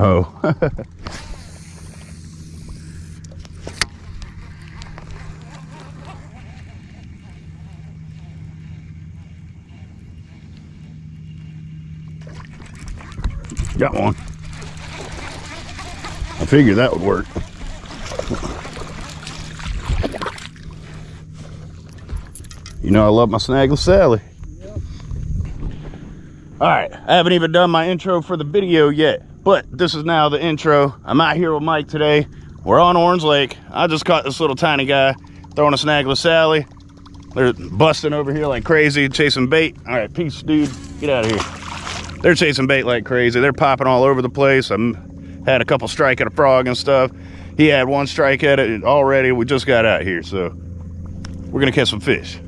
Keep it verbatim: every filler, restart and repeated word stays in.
Oh. Got one. I figured that would work. You know I love my Snagless Sally. Yep. Alright, I haven't even done my intro for the video yet, but this is now the intro. I'm out here with Mike today. We're on Orange Lake. I just caught this little tiny guy throwing a Snagless Sally. They're busting over here like crazy, chasing bait. Alright, peace, dude. Get out of here. They're chasing bait like crazy. They're popping all over the place. I had a couple strike at a frog and stuff. He had one strike at it already. We just got out here, so we're going to catch some fish.